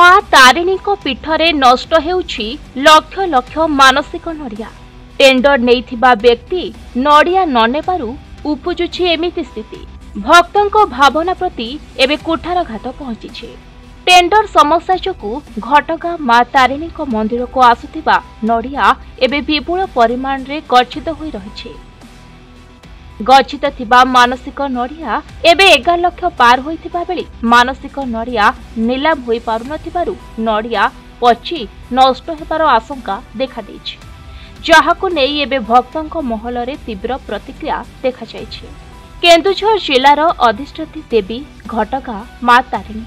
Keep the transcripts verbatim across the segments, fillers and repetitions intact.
माँ तारिणी पीठरे नष्ट हेउछि लक्ष लक्ष मानसिक नड़िया। टेंडर नैथिबा व्यक्ति नड़िया ननेबारु उपजुछि एमिति स्थिति। भक्तंको भावना प्रति एबे कुठारघात पहुंचीछि। टेंडर समस्या जोगु घटगां माँ तारिणी मंदिर को आसुथिबा नड़िया एबे विपुल परिमाण रे गच्छित होई रहिछि। गच्छित थिबा मानसिक नड़िया एबे एगार लक्ष पार होइथिबा बेले मानसिक नड़िया निलाम होई पारु नथिबारु नड़िया पची नष्ट हेबार आशंका देखा देछि, जाहाकु नेई एबे भक्तंक महलरे तीव्र प्रतिक्रिया देखा जाइछि। केन्दुझर जिलार अधिष्ठात्री देवी घटगां माँ तारिणी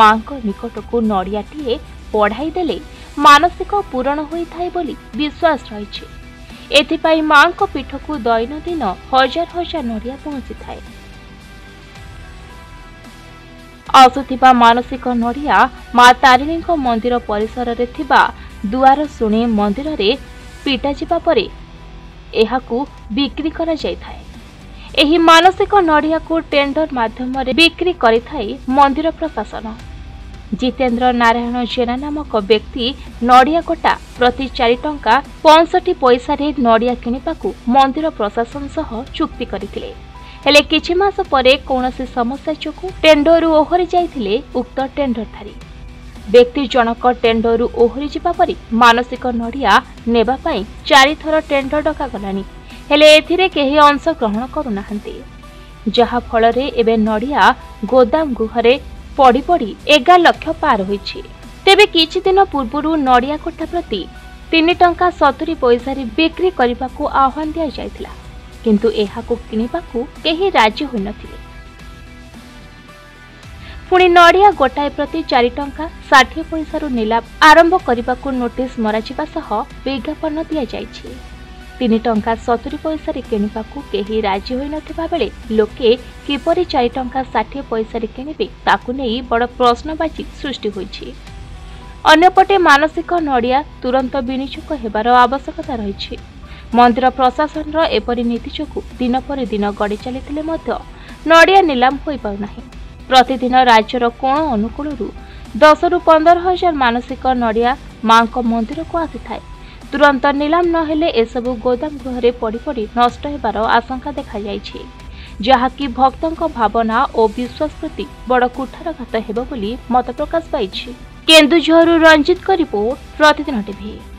मांको निकटकु नड़ियाटीए पढ़ाई देले मानसिक पूरण होइथाय बोली विश्वास रहिछि। एथिपाई मां को पीठ को दैनन्दिन हजार हजार नड़िया पहुंची थाए। आसुथिबा मानसिक नड़िया माँ तारिणी मंदिर परिसर रे थिबा दुआर सुने मंदिर रे पीटा जिबा परे एहाकू बिक्री करा जाय थाए। एही मानसिक नड़िया को टेंडर माध्यम रे बिक्री करि थाए मंदिर प्रशासन। जितेन्द्र नारायण जेना नामक व्यक्ति नड़िया कोटा प्रति चार टंका पैंसठ पैसा नड़िया किनिबाकू मंदिर प्रशासन सह चुक्ति करथिले, हेले किछि मास परे कोनोसी समस्या जोगु टेंडर ओहरी जाइथिले। उक्त टेंडरधारी व्यक्ति जनक टेंडर ओहरी जिबा परि मानसिक नड़िया नेबा पई चारि थर टेंडर डका गलानी, हेले एथिरे केहि अंश ग्रहण करुनाहंती, जहा फलरे एबे नड़िया गोदाम गुहरे पड़ी पड़ी एगार लक्ष पार होइछि। तेबे किछि दिन पूर्वरु नड़िया कोठा प्रति तीन टंका सत्तरी पैसा बिक्री करने आह्वान दिया जायथिला, किंतु एहाकु किनिबाकु केही राजी होई नथिले। पुणी नड़िया गोटाए प्रति चार टंका साठ पैसा निलाम आरंभ करने नोटिस मराजिबा सह विज्ञापन दिया जायछि। तीन टंका सत्तरी पैसा किनिबाकु केही राजी होई नथिबा बेले लोके किपरि चार टंका साठ पैसा किनिबे ताकु नेई बड़ प्रश्नवाची सृष्टि होइछि। अन्यपटे मानसिक नड़िया तुरंत विनियोग हेबार आवश्यकता रहिछि। मंदिर प्रशासन एपरि नीति जोगु दिन पर दिन गड़ी चलिथिले मध्य नड़िया निलाम होई पाउ नाही। प्रतिदिन राज्यर कोण अनुकूलरू दस रु पंदर हजार मानसिक नड़िया मां को मंदिर को आसी थाए। तुरंत निलाम न हेले एसबु गोदाम गृहरे पड़ी पड़ी नष्ट हेबार आशंका देखा जाइछि, जहाकि भक्तंक भावना और विश्वास प्रति बड़ कुठारघात हेबो बोली मत प्रकाश पाइछि। केन्दुझरु रंजित का रिपोर्ट प्रतिदिन टीवी।